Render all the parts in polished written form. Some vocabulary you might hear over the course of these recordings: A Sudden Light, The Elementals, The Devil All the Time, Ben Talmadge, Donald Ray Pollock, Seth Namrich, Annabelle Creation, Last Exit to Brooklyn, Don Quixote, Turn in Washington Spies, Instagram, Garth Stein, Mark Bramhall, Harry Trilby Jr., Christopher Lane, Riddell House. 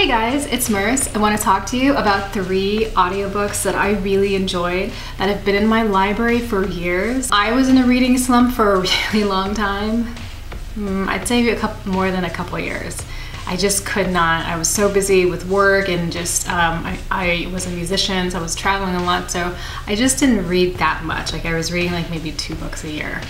Hey guys, it's Merce. I want to talk to you about three audiobooks that I really enjoyed that have been in my library for years. I was in a reading slump for a really long time. I'd say more than a couple years. I just could not. I was so busy with work and just, I was a musician, so I was traveling a lot, so I just didn't read that much. Like I was reading like maybe 2 books a year.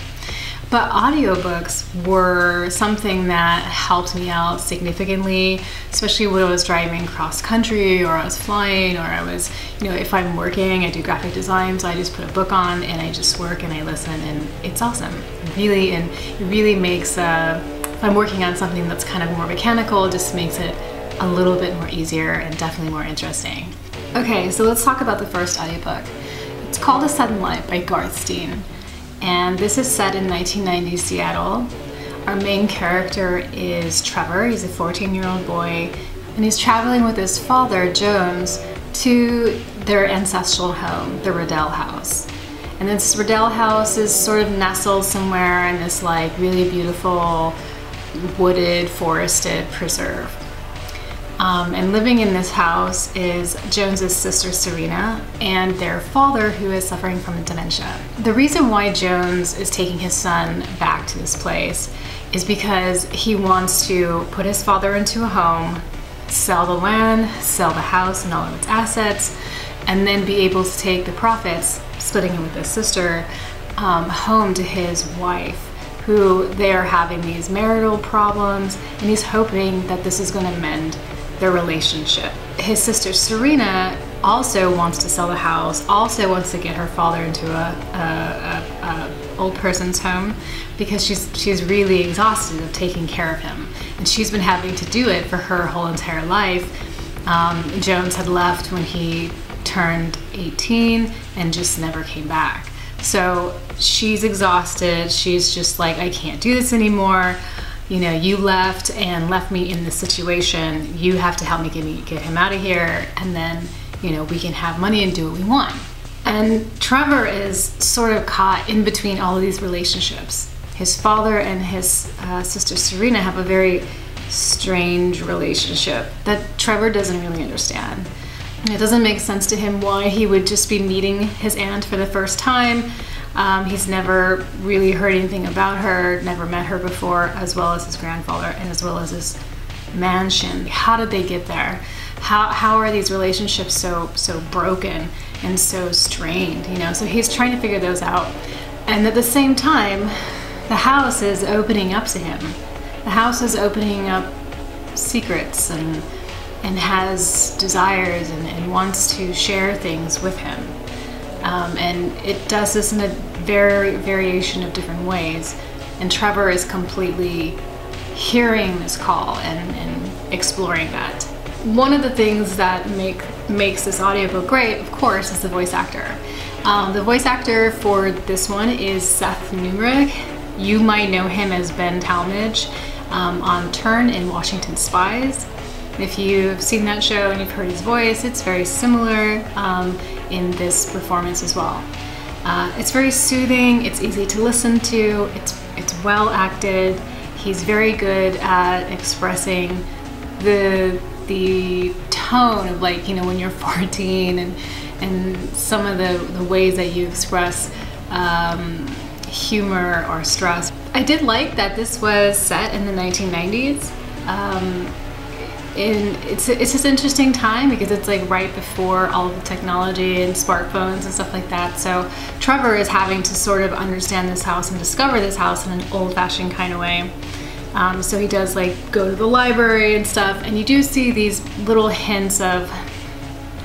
But audiobooks were something that helped me out significantly, especially when I was driving cross country or I was flying or I was, you know, if I'm working, I do graphic design, so I just put a book on and I just work and I listen and it's awesome. It really makes, if I'm working on something that's kind of more mechanical, it just makes it a little bit more easier and definitely more interesting. Okay, so let's talk about the first audiobook. It's called A Sudden Light by Garth Stein. And this is set in 1990s Seattle. Our main character is Trevor. He's a 14-year-old boy, and he's traveling with his father, Jones, to their ancestral home, the Riddell House. And this Riddell House is sort of nestled somewhere in this like really beautiful, wooded, forested preserve. And living in this house is Jones's sister Serena and their father, who is suffering from dementia. The reason why Jones is taking his son back to this place is because he wants to put his father into a home, sell the land, sell the house and all of its assets, and then be able to take the profits, splitting it with his sister, home to his wife, who they are having these marital problems, and he's hoping that this is gonna mend their relationship. His sister Serena also wants to sell the house, also wants to get her father into an old person's home because she's really exhausted of taking care of him. And she's been having to do it for her whole entire life. Jones had left when he turned 18 and just never came back. So she's exhausted, she's just like, I can't do this anymore. You know, you left and left me in this situation. You have to help me get him out of here, and then, you know, we can have money and do what we want. And Trevor is sort of caught in between all of these relationships. His father and his sister Serena have a very strange relationship that Trevor doesn't really understand. It doesn't make sense to him why he would just be meeting his aunt for the first time. He's never really heard anything about her, never met her before, as well as his grandfather and as well as his mansion. How did they get there? How are these relationships so broken and so strained? You know, so he's trying to figure those out. And at the same time, the house is opening up to him. The house is opening up secrets and has desires and wants to share things with him. And it does this in a variation of different ways. And Trevor is completely hearing this call and exploring that. One of the things that makes this audiobook great, of course, is the voice actor. The voice actor for this one is Seth Namrich. You might know him as Ben Talmadge on Turn in Washington Spies. If you've seen that show and you've heard his voice, it's very similar in this performance as well. It's very soothing, it's easy to listen to, it's well acted. He's very good at expressing the tone of, like, you know, when you're 14 and some of the ways that you express humor or stress. I did like that this was set in the 1990s. It's this interesting time because it's like right before all of the technology and smartphones and stuff like that. So Trevor is having to sort of understand this house and discover this house in an old-fashioned kind of way. So he does like go to the library and stuff, and you do see these little hints of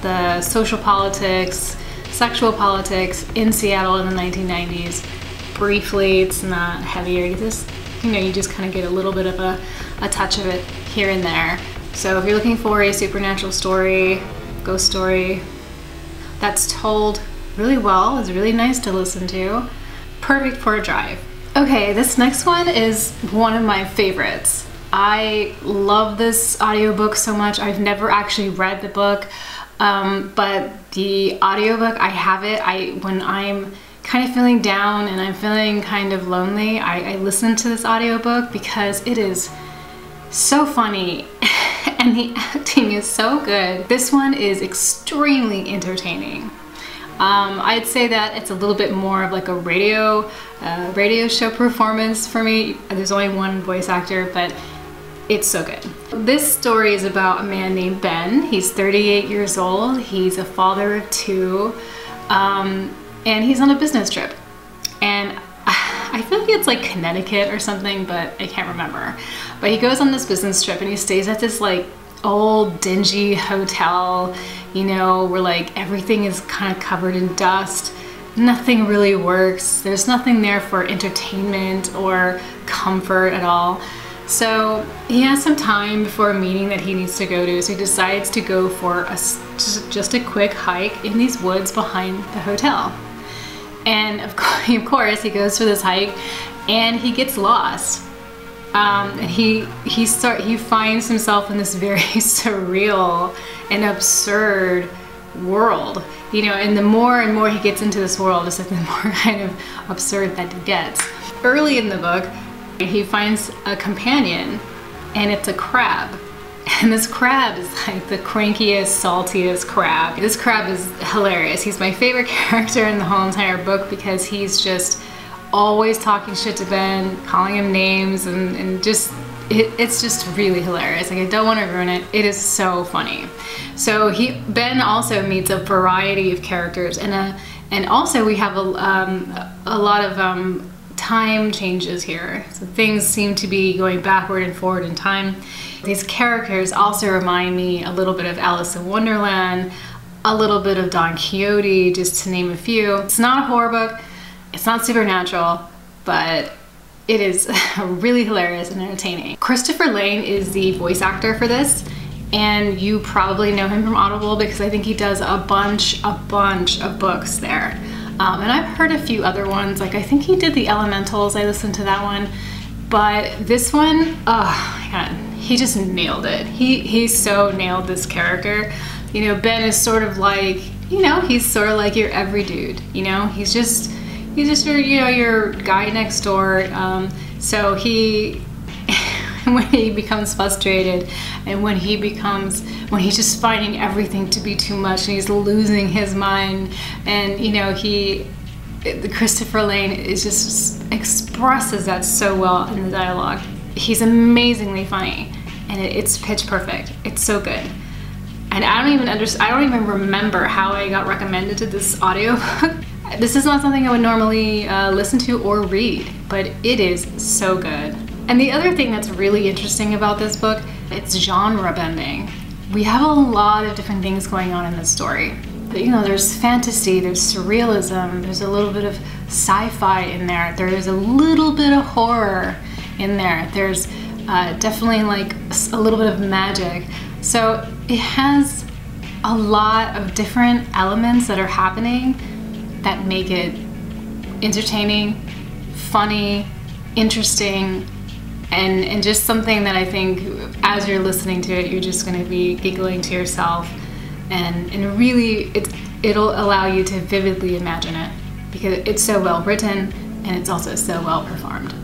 the social politics, sexual politics in Seattle in the 1990s. Briefly, it's not heavier. You just kind of get a little bit of a touch of it here and there. So if you're looking for a supernatural story, ghost story, that's told really well, it's really nice to listen to, perfect for a drive. Okay, this next one is one of my favorites. I love this audiobook so much. I've never actually read the book, but the audiobook, I have it. When I'm kind of feeling down and I'm feeling kind of lonely, I listen to this audiobook because it is so funny. and the acting is so good. This one is extremely entertaining. I'd say that it's a little bit more of like a radio show performance for me. There's only one voice actor, but it's so good. This story is about a man named Ben. He's 38 years old. He's a father of two, and he's on a business trip. And I feel like it's like Connecticut or something, but I can't remember. But he goes on this business trip and he stays at this like old dingy hotel, you know, where like everything is kind of covered in dust. Nothing really works. There's nothing there for entertainment or comfort at all. So he has some time before a meeting that he needs to go to, so he decides to go for just a quick hike in these woods behind the hotel. And of course he goes for this hike and he gets lost. He finds himself in this very surreal and absurd world, you know, and the more and more he gets into this world, it's like the more kind of absurd that it gets. Early in the book, he finds a companion, and it's a crab. And this crab is like the crankiest, saltiest crab. This crab is hilarious. He's my favorite character in the whole entire book because he's just always talking shit to Ben, calling him names, and just, it's just really hilarious. Like, I don't want to ruin it. It is so funny. So Ben also meets a variety of characters, and also we have a lot of time changes here. So things seem to be going backward and forward in time. These characters also remind me a little bit of Alice in Wonderland, a little bit of Don Quixote, just to name a few. It's not a horror book, it's not supernatural, but it is really hilarious and entertaining. Christopher Lane is the voice actor for this, and you probably know him from Audible because I think he does a bunch of books there. And I've heard a few other ones, like I think he did The Elementals, I listened to that one, but this one, oh man, he just nailed it. He so nailed this character. You know, Ben is sort of like, you know, he's sort of like your every dude, you know, he's just your, you know, your guy next door. So he, when he becomes frustrated and when he's just finding everything to be too much and he's losing his mind, and you know, Christopher Lane is just expresses that so well in the dialogue. He's amazingly funny and it's pitch perfect. It's so good. And I don't even remember how I got recommended to this audiobook. This is not something I would normally listen to or read, but it is so good. And the other thing that's really interesting about this book, it's genre bending. We have a lot of different things going on in this story. But, you know, there's fantasy, there's surrealism, there's a little bit of sci-fi in there, there's a little bit of horror in there, there's definitely like a little bit of magic. So it has a lot of different elements that are happening that make it entertaining, funny, interesting, and just something that I think as you're listening to it, you're just going to be giggling to yourself, and really it'll allow you to vividly imagine it because it's so well written and it's also so well performed.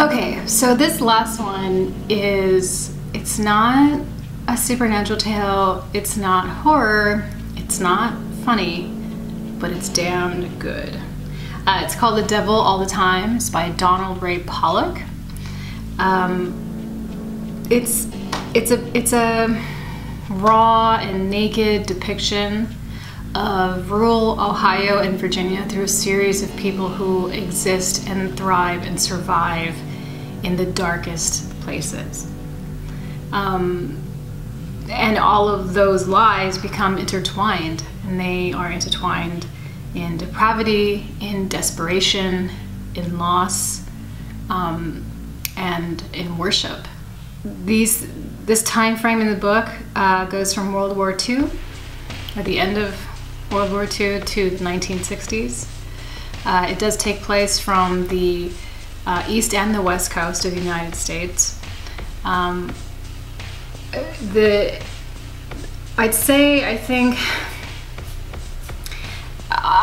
Okay, so this last one is, it's not a supernatural tale, it's not horror, it's not funny, but it's damned good. It's called The Devil All the Time. It's by Donald Ray Pollock. It's a raw and naked depiction of rural Ohio and Virginia through a series of people who exist and thrive and survive in the darkest places. And all of those lies become intertwined, and they are intertwined in depravity, in desperation, in loss, and in worship. This time frame in the book goes from World War II, at the end of World War II, to the 1960s. It does take place from the east and the west coast of the United States.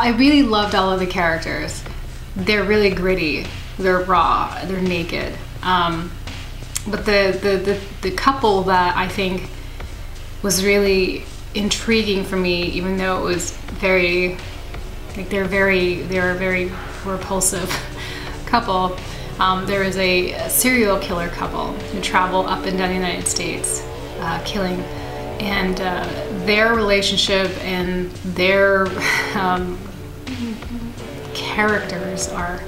I really loved all of the characters. They're really gritty. they're raw, they're naked. But the couple that I think was really intriguing for me, even though it was very, like, they're a very repulsive couple. There is a serial killer couple who travel up and down the United States killing, and their relationship and their characters are,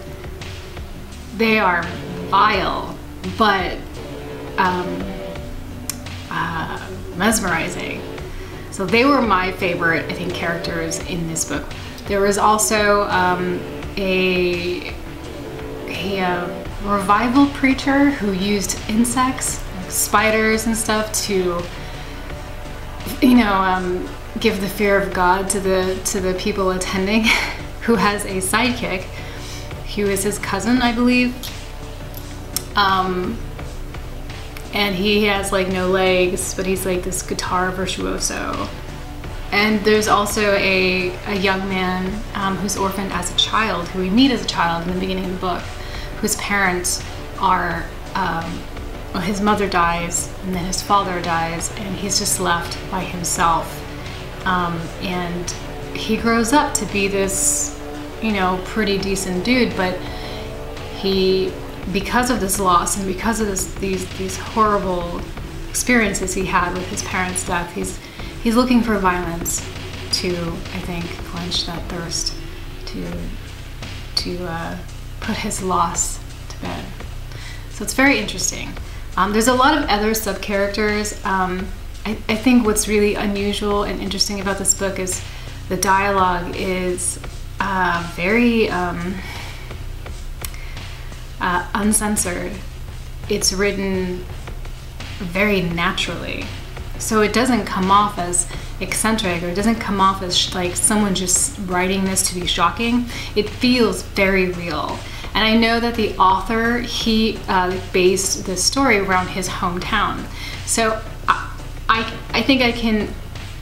they are vile, but mesmerizing. So they were my favorite, I think, characters in this book. There was also a revival preacher who used insects, like spiders and stuff, to, you know, give the fear of God to the people attending, who has a sidekick, who is his cousin, I believe. And he has, like, no legs, but he's like this guitar virtuoso. And there's also a young man who's orphaned as a child, who we meet as a child in the beginning of the book, whose parents are, well, his mother dies, and then his father dies, and he's just left by himself. And he grows up to be this, you know, pretty decent dude, but he, because of this loss and because of this, these horrible experiences he had with his parents' death, he's looking for violence to, I think, quench that thirst, to put his loss to bed. So it's very interesting. There's a lot of other sub-characters. I think what's really unusual and interesting about this book is the dialogue is very uncensored. It's written very naturally, so it doesn't come off as eccentric, or it doesn't come off as like someone just writing this to be shocking. It feels very real. And I know that the author, he based this story around his hometown, so I think I can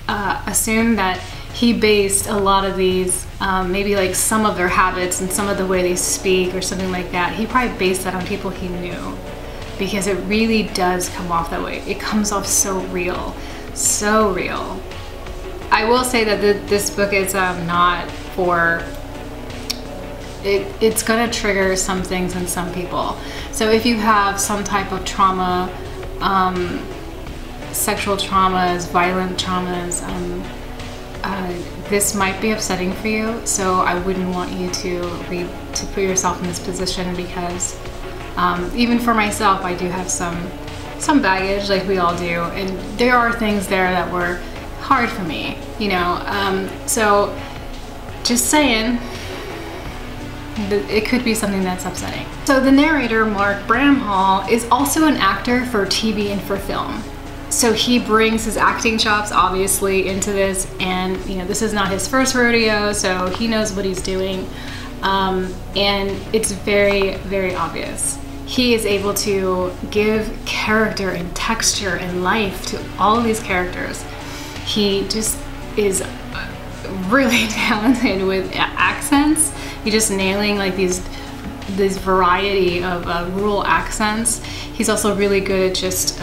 assume that he based a lot of these, maybe like some of their habits and some of the way they speak or something like that, he probably based that on people he knew, because it really does come off that way. It comes off so real, so real. I will say that this book is not for, it's gonna trigger some things in some people. So if you have some type of trauma, sexual traumas, violent traumas, this might be upsetting for you, so I wouldn't want you to put yourself in this position, because even for myself, I do have some baggage, like we all do, and there are things there that were hard for me, you know. So just saying, it could be something that's upsetting. So the narrator, Mark Bramhall, is also an actor for TV and for film. So he brings his acting chops, obviously, into this, and, you know, this is not his first rodeo, so he knows what he's doing, and it's very, very obvious. He is able to give character and texture and life to all of these characters. He just is really talented with accents. He's just nailing, like, this variety of rural accents. He's also really good at just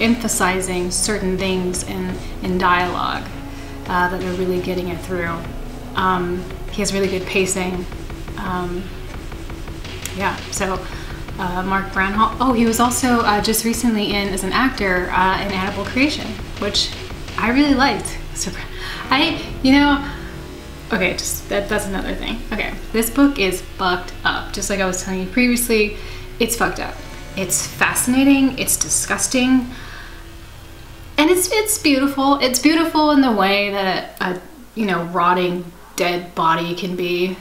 emphasizing certain things in dialogue that they're really getting it through. He has really good pacing. Yeah, so Mark Bramhall. Oh, he was also just recently in as an actor in Annabelle Creation, which I really liked. So you know, okay, just that's another thing. Okay, this book is fucked up. Just like I was telling you previously, it's fucked up. It's fascinating, it's disgusting, and it's beautiful. It's beautiful in the way that a, you know, rotting dead body can be,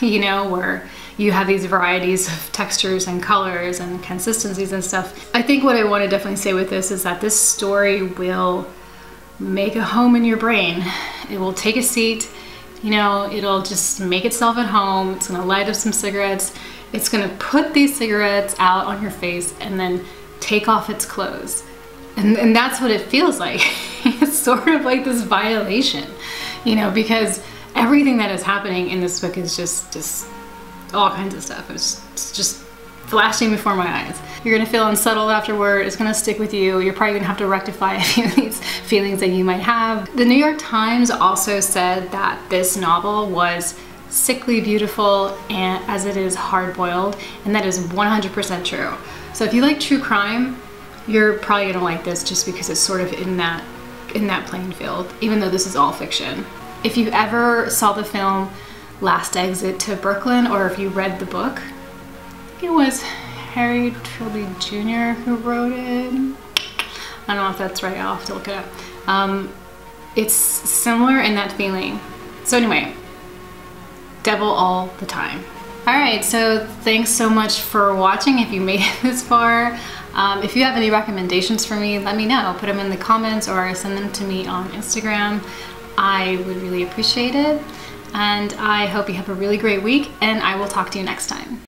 you know, where you have these varieties of textures and colors and consistencies and stuff. I think what I want to definitely say with this is that this story will make a home in your brain. It will take a seat, you know, it'll just make itself at home. It's gonna light up some cigarettes. It's gonna put these cigarettes out on your face and then take off its clothes. And that's what it feels like. It's sort of like this violation, you know, because everything that is happening in this book is just all kinds of stuff. It was just flashing before my eyes. You're gonna feel unsettled afterward. It's gonna stick with you. You're probably gonna have to rectify a few of these feelings that you might have. The New York Times also said that this novel was sickly beautiful and as it is hard-boiled, and that is 100% true. So if you like true crime, you're probably gonna like this just because it's sort of in that playing field, even though this is all fiction. If you ever saw the film Last Exit to Brooklyn, or if you read the book, it was Harry Trilby Jr. who wrote it. I don't know if that's right, I'll have to look it up. It's similar in that feeling. So anyway, Devil All the Time. All right, so thanks so much for watching if you made it this far. If you have any recommendations for me, let me know. Put them in the comments or send them to me on Instagram. I would really appreciate it. And I hope you have a really great week, and I will talk to you next time.